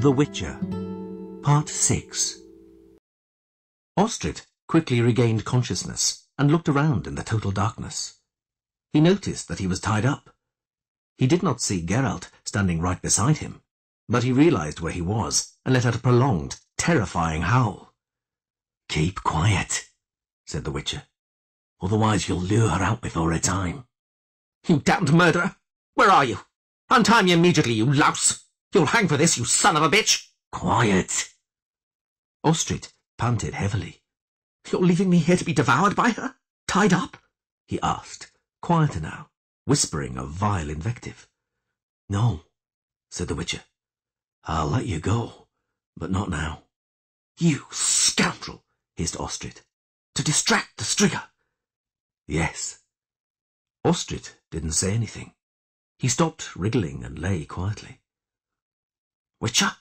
The Witcher, Part 6. Ostrit quickly regained consciousness and looked around in the total darkness. He noticed that he was tied up. He did not see Geralt standing right beside him, but he realized where he was and let out a prolonged, terrifying howl. "Keep quiet," said the Witcher. "Otherwise you'll lure her out before her time." "You damned murderer! Where are you? Untie me immediately, you louse! You'll hang for this, you son of a bitch!" "Quiet!" Ostrit panted heavily. "You're leaving me here to be devoured by her? Tied up?" he asked, quieter now, whispering a vile invective. "No," said the Witcher. "I'll let you go, but not now." "You scoundrel!" hissed Ostrit. "To distract the Striga!" "Yes." Ostrit didn't say anything. He stopped wriggling and lay quietly. "Witcher?"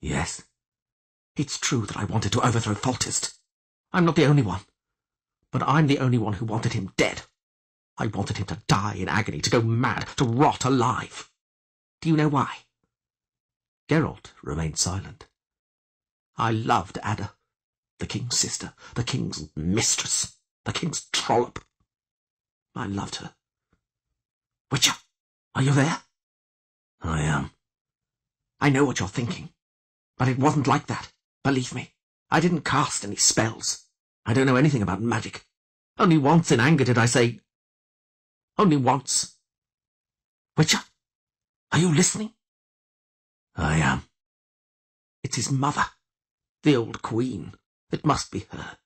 "Yes." "It's true that I wanted to overthrow Foltest. I'm not the only one. But I'm the only one who wanted him dead. I wanted him to die in agony, to go mad, to rot alive. Do you know why?" Geralt remained silent. "I loved Adda, the king's sister, the king's mistress, the king's trollop. I loved her. Witcher, are you there?" "I am." "I know what you're thinking, but it wasn't like that. Believe me, I didn't cast any spells. I don't know anything about magic. Only once in anger did I say... Only once. Witcher, are you listening?" "I am." "It's his mother, the old queen. It must be her.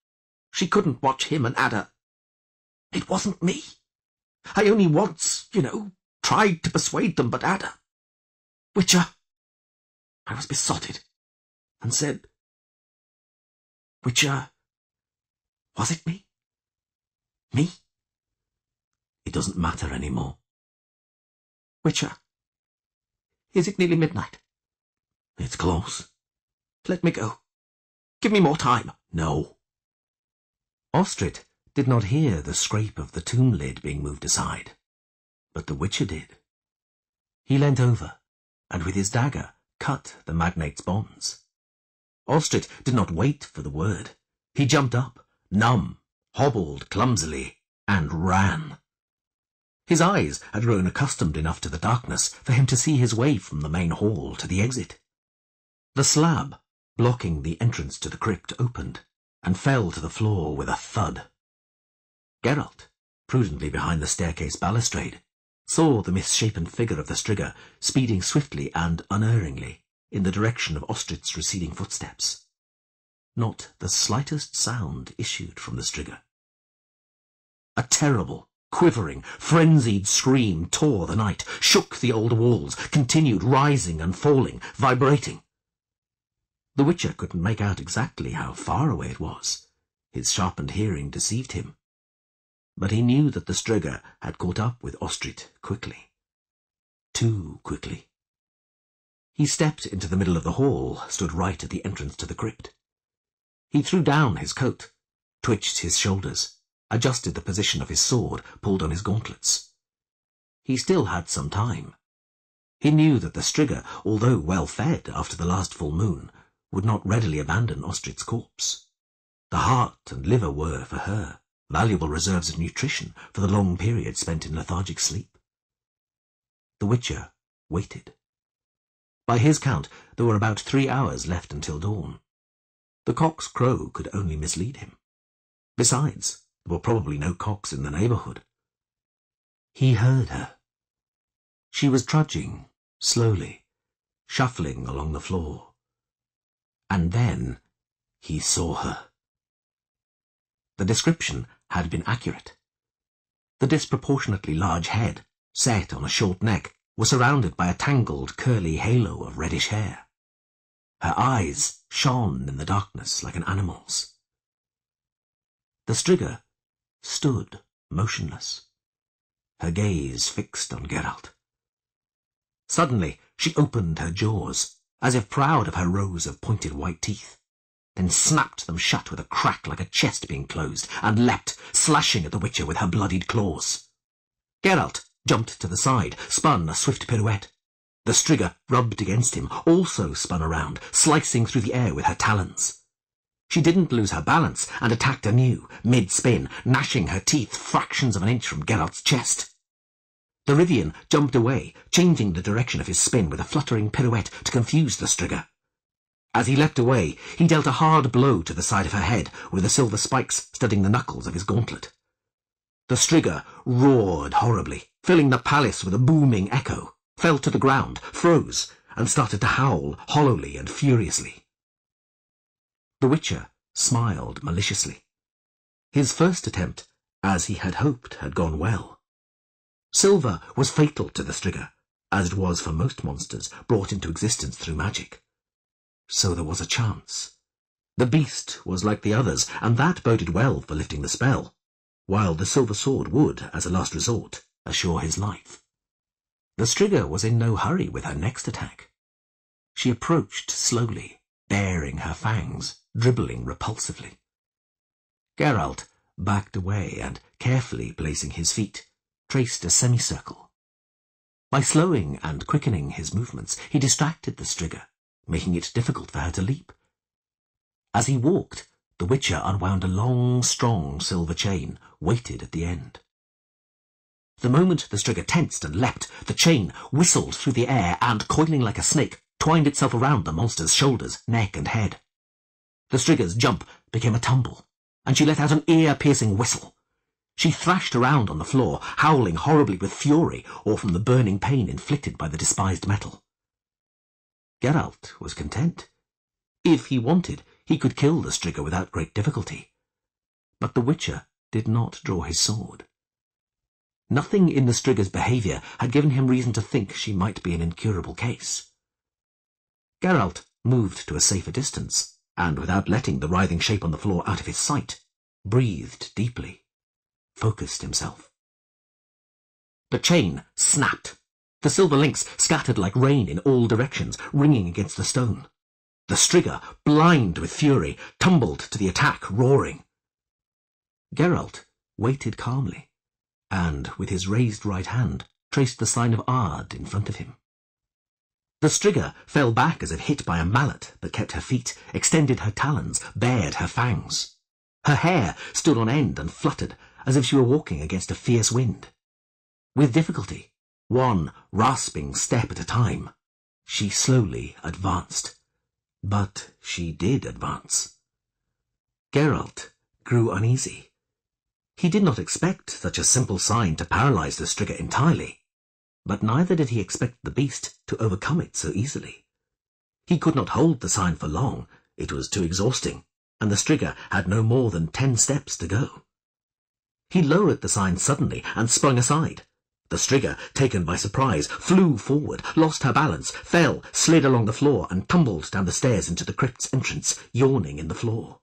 She couldn't watch him and Adda. It wasn't me. I only once, you know, tried to persuade them, but Adda... Witcher... I was besotted, and said, 'Witcher, was it me? Me?'" "It doesn't matter any more." "Witcher, is it nearly midnight?" "It's close." "Let me go. Give me more time." "No." Ostrit did not hear the scrape of the tomb lid being moved aside, but the Witcher did. He leant over, and with his dagger, cut the magnate's bonds. Ostrit did not wait for the word. He jumped up, numb, hobbled clumsily, and ran. His eyes had grown accustomed enough to the darkness for him to see his way from the main hall to the exit. The slab blocking the entrance to the crypt opened and fell to the floor with a thud. Geralt, prudently behind the staircase balustrade, saw the misshapen figure of the Striga speeding swiftly and unerringly in the direction of Ostrit's receding footsteps. Not the slightest sound issued from the Striga. A terrible, quivering, frenzied scream tore the night, shook the old walls, continued rising and falling, vibrating. The Witcher couldn't make out exactly how far away it was. His sharpened hearing deceived him. But he knew that the Striga had caught up with Ostrit quickly. Too quickly. He stepped into the middle of the hall, stood right at the entrance to the crypt. He threw down his coat, twitched his shoulders, adjusted the position of his sword, pulled on his gauntlets. He still had some time. He knew that the Striga, although well-fed after the last full moon, would not readily abandon Ostrit's corpse. The heart and liver were, for her, valuable reserves of nutrition for the long period spent in lethargic sleep. The Witcher waited. By his count, there were about 3 hours left until dawn. The cock's crow could only mislead him. Besides, there were probably no cocks in the neighbourhood. He heard her. She was trudging, slowly, shuffling along the floor. And then he saw her. The description had been accurate. The disproportionately large head, set on a short neck, was surrounded by a tangled, curly halo of reddish hair. Her eyes shone in the darkness like an animal's. The Striga stood motionless, her gaze fixed on Geralt. Suddenly she opened her jaws, as if proud of her rows of pointed white teeth, then snapped them shut with a crack like a chest being closed, and leapt, slashing at the Witcher with her bloodied claws. Geralt jumped to the side, spun a swift pirouette. The Striga rubbed against him, also spun around, slicing through the air with her talons. She didn't lose her balance and attacked anew, mid-spin, gnashing her teeth fractions of an inch from Geralt's chest. The Rivian jumped away, changing the direction of his spin with a fluttering pirouette to confuse the Striga. As he leapt away, he dealt a hard blow to the side of her head, with the silver spikes studding the knuckles of his gauntlet. The Striga roared horribly, filling the palace with a booming echo, fell to the ground, froze, and started to howl hollowly and furiously. The Witcher smiled maliciously. His first attempt, as he had hoped, had gone well. Silver was fatal to the Striga, as it was for most monsters brought into existence through magic. So there was a chance. The beast was like the others, and that boded well for lifting the spell, while the silver sword would, as a last resort, assure his life. The Striga was in no hurry with her next attack. She approached slowly, baring her fangs, dribbling repulsively. Geralt backed away and, carefully placing his feet, traced a semicircle. By slowing and quickening his movements, he distracted the Striga, making it difficult for her to leap. As he walked, the Witcher unwound a long, strong silver chain, weighted at the end. The moment the Striga tensed and leapt, the chain whistled through the air and, coiling like a snake, twined itself around the monster's shoulders, neck and head. The Striga's jump became a tumble, and she let out an ear-piercing whistle. She thrashed around on the floor, howling horribly with fury or from the burning pain inflicted by the despised metal. Geralt was content. If he wanted, he could kill the Striga without great difficulty. But the Witcher did not draw his sword. Nothing in the Striga's behaviour had given him reason to think she might be an incurable case. Geralt moved to a safer distance, and without letting the writhing shape on the floor out of his sight, breathed deeply, focused himself. The chain snapped. The silver links scattered like rain in all directions, ringing against the stone. The Striga, blind with fury, tumbled to the attack, roaring. Geralt waited calmly, and, with his raised right hand, traced the sign of Ard in front of him. The Striga fell back as if hit by a mallet, but kept her feet, extended her talons, bared her fangs. Her hair stood on end and fluttered, as if she were walking against a fierce wind. With difficulty, one rasping step at a time, she slowly advanced. But she did advance. Geralt grew uneasy. He did not expect such a simple sign to paralyze the Striga entirely, but neither did he expect the beast to overcome it so easily. He could not hold the sign for long, it was too exhausting, and the Striga had no more than 10 steps to go. He lowered the sign suddenly and sprung aside. The Striga, taken by surprise, flew forward, lost her balance, fell, slid along the floor, and tumbled down the stairs into the crypt's entrance, yawning in the floor.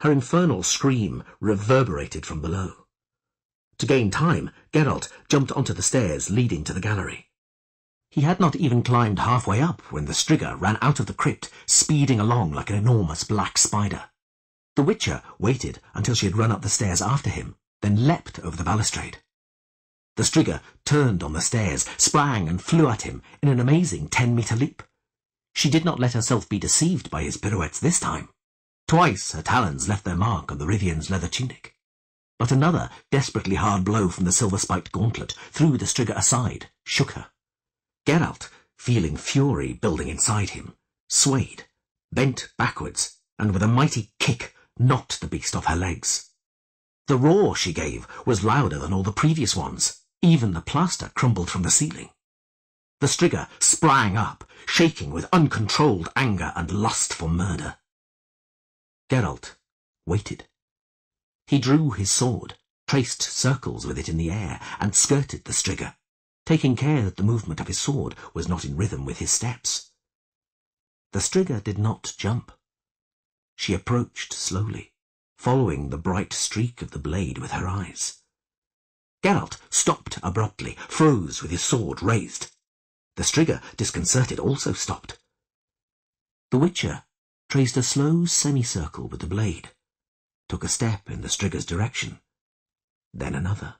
Her infernal scream reverberated from below. To gain time, Geralt jumped onto the stairs leading to the gallery. He had not even climbed halfway up when the Striga ran out of the crypt, speeding along like an enormous black spider. The Witcher waited until she had run up the stairs after him, then leapt over the balustrade. The Striga turned on the stairs, sprang and flew at him in an amazing 10-metre leap. She did not let herself be deceived by his pirouettes this time. Twice her talons left their mark on the Rivian's leather tunic. But another desperately hard blow from the silver-spiked gauntlet threw the Striga aside, shook her. Geralt, feeling fury building inside him, swayed, bent backwards, and with a mighty kick knocked the beast off her legs. The roar she gave was louder than all the previous ones. Even the plaster crumbled from the ceiling. The Striga sprang up, shaking with uncontrolled anger and lust for murder. Geralt waited. He drew his sword, traced circles with it in the air, and skirted the Striga, taking care that the movement of his sword was not in rhythm with his steps. The Striga did not jump. She approached slowly, following the bright streak of the blade with her eyes. Geralt stopped abruptly, froze with his sword raised. The Striga, disconcerted, also stopped. The Witcher traced a slow semicircle with the blade, took a step in the Striga's direction, then another.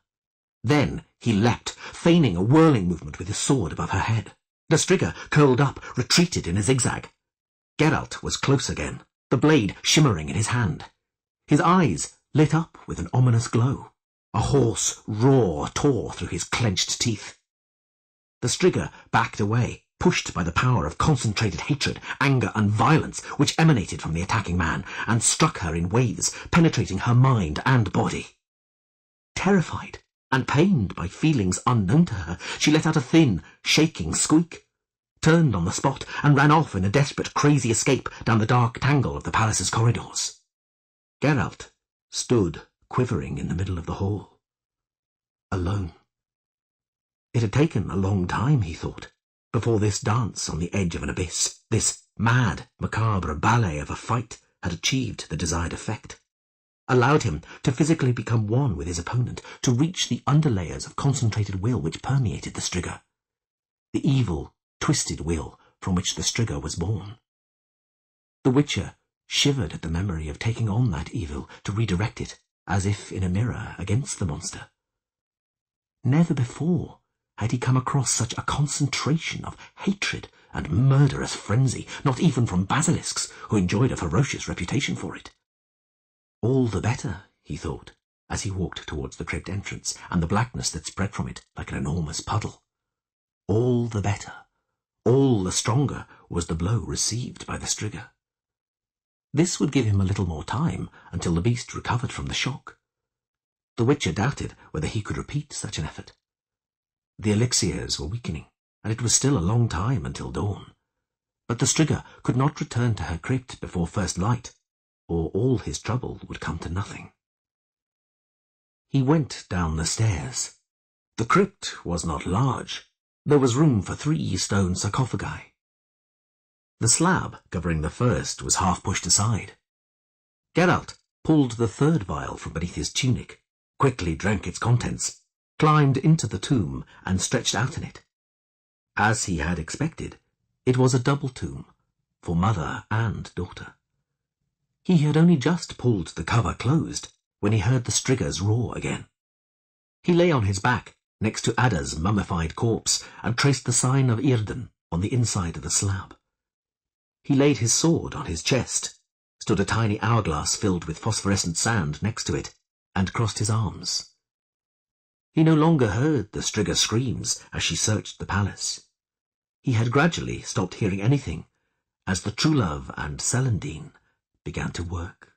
Then he leapt, feigning a whirling movement with his sword above her head. The Striga, curled up, retreated in a zigzag. Geralt was close again, the blade shimmering in his hand. His eyes lit up with an ominous glow. A hoarse roar tore through his clenched teeth. The Striga backed away, pushed by the power of concentrated hatred, anger and violence which emanated from the attacking man, and struck her in waves, penetrating her mind and body. Terrified and pained by feelings unknown to her, she let out a thin, shaking squeak, turned on the spot, and ran off in a desperate, crazy escape down the dark tangle of the palace's corridors. Geralt stood quivering in the middle of the hall, alone. It had taken a long time, he thought, before this dance on the edge of an abyss, this mad, macabre ballet of a fight, had achieved the desired effect, allowed him to physically become one with his opponent, to reach the underlayers of concentrated will which permeated the Striga, the evil, twisted will from which the Striga was born. The Witcher shivered at the memory of taking on that evil to redirect it, as if in a mirror, against the monster. Never before had he come across such a concentration of hatred and murderous frenzy, not even from basilisks, who enjoyed a ferocious reputation for it. All the better, he thought, as he walked towards the crypt entrance and the blackness that spread from it like an enormous puddle. All the better, all the stronger was the blow received by the Striga. This would give him a little more time until the beast recovered from the shock. The Witcher doubted whether he could repeat such an effort. The elixirs were weakening, and it was still a long time until dawn. But the Striga could not return to her crypt before first light, or all his trouble would come to nothing. He went down the stairs. The crypt was not large. There was room for 3 stone sarcophagi. The slab covering the first was half pushed aside. Geralt pulled the 3rd vial from beneath his tunic, quickly drank its contents, climbed into the tomb and stretched out in it. As he had expected, it was a double tomb, for mother and daughter. He had only just pulled the cover closed when he heard the Striga's roar again. He lay on his back next to Adda's mummified corpse and traced the sign of Irden on the inside of the slab. He laid his sword on his chest, stood a tiny hourglass filled with phosphorescent sand next to it, and crossed his arms. He no longer heard the Striga's screams as she searched the palace. He had gradually stopped hearing anything as the true love and Celandine began to work.